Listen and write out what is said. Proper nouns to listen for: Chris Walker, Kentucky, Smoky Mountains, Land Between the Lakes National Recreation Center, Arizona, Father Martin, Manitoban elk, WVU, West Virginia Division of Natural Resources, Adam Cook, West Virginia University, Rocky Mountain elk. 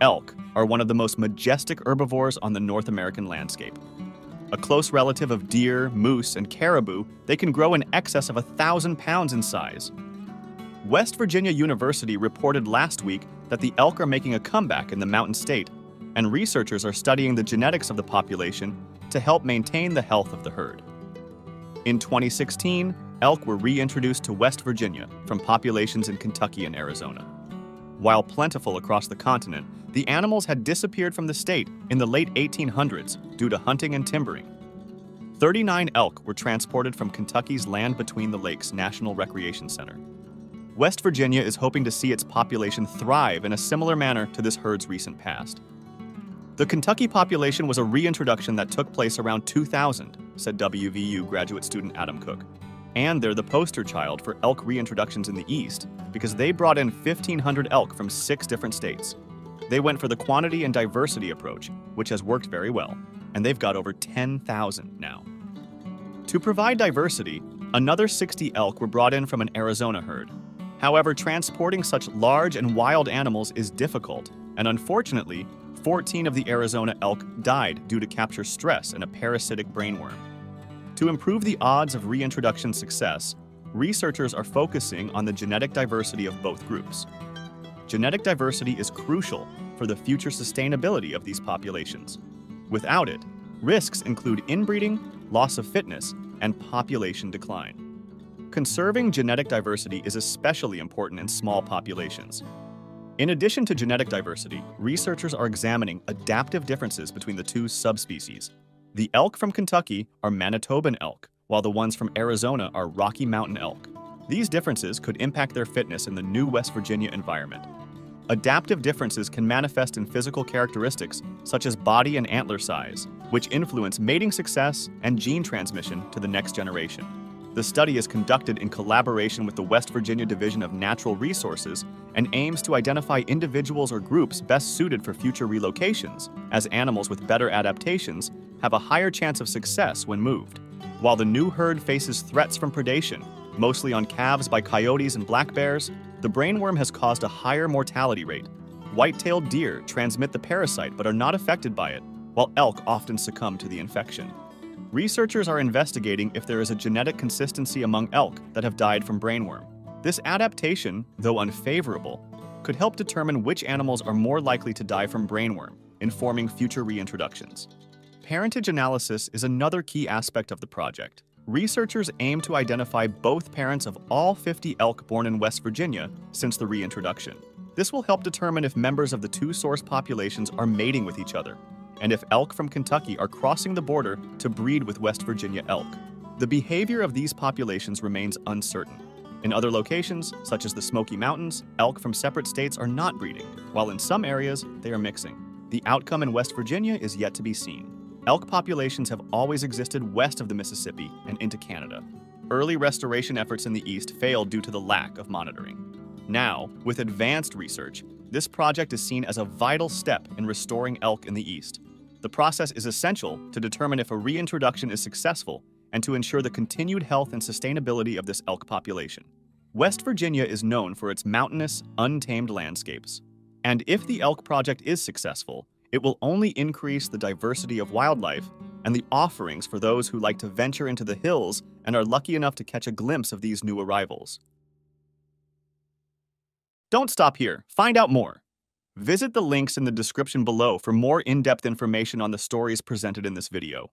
elk are one of the most majestic herbivores on the North American landscape. A close relative of deer, moose, and caribou, they can grow in excess of 1,000 pounds in size. West Virginia University reported last week that the elk are making a comeback in the Mountain State, and researchers are studying the genetics of the population to help maintain the health of the herd. In 2016, elk were reintroduced to West Virginia from populations in Kentucky and Arizona. While plentiful across the continent, the animals had disappeared from the state in the late 1800s due to hunting and timbering. 39 elk were transported from Kentucky's Land Between the Lakes National Recreation Center. West Virginia is hoping to see its population thrive in a similar manner to this herd's recent past. The Kentucky population was a reintroduction that took place around 2000, said WVU graduate student Adam Cook. And they're the poster child for elk reintroductions in the East because they brought in 1,500 elk from 6 different states. They went for the quantity and diversity approach, which has worked very well, and they've got over 10,000 now. To provide diversity, another 60 elk were brought in from an Arizona herd. However, transporting such large and wild animals is difficult, and unfortunately, 14 of the Arizona elk died due to capture stress and a parasitic brainworm. To improve the odds of reintroduction success, researchers are focusing on the genetic diversity of both groups. Genetic diversity is crucial for the future sustainability of these populations. Without it, risks include inbreeding, loss of fitness, and population decline. Conserving genetic diversity is especially important in small populations. In addition to genetic diversity, researchers are examining adaptive differences between the two subspecies. The elk from Kentucky are Manitoban elk, while the ones from Arizona are Rocky Mountain elk. These differences could impact their fitness in the new West Virginia environment. Adaptive differences can manifest in physical characteristics such as body and antler size, which influence mating success and gene transmission to the next generation. The study is conducted in collaboration with the West Virginia Division of Natural Resources and aims to identify individuals or groups best suited for future relocations, as animals with better adaptations have a higher chance of success when moved. While the new herd faces threats from predation, mostly on calves by coyotes and black bears, the brainworm has caused a higher mortality rate. White-tailed deer transmit the parasite but are not affected by it, while elk often succumb to the infection. Researchers are investigating if there is a genetic consistency among elk that have died from brainworm. This adaptation, though unfavorable, could help determine which animals are more likely to die from brainworm, informing future reintroductions. Parentage analysis is another key aspect of the project. Researchers aim to identify both parents of all 50 elk born in West Virginia since the reintroduction. This will help determine if members of the two source populations are mating with each other, and if elk from Kentucky are crossing the border to breed with West Virginia elk. The behavior of these populations remains uncertain. In other locations, such as the Smoky Mountains, elk from separate states are not breeding, while in some areas, they are mixing. The outcome in West Virginia is yet to be seen. Elk populations have always existed west of the Mississippi and into Canada. Early restoration efforts in the East failed due to the lack of monitoring. Now, with advanced research, this project is seen as a vital step in restoring elk in the East. The process is essential to determine if a reintroduction is successful and to ensure the continued health and sustainability of this elk population. West Virginia is known for its mountainous, untamed landscapes. And if the elk project is successful, it will only increase the diversity of wildlife and the offerings for those who like to venture into the hills and are lucky enough to catch a glimpse of these new arrivals. Don't stop here. Find out more. Visit the links in the description below for more in-depth information on the stories presented in this video.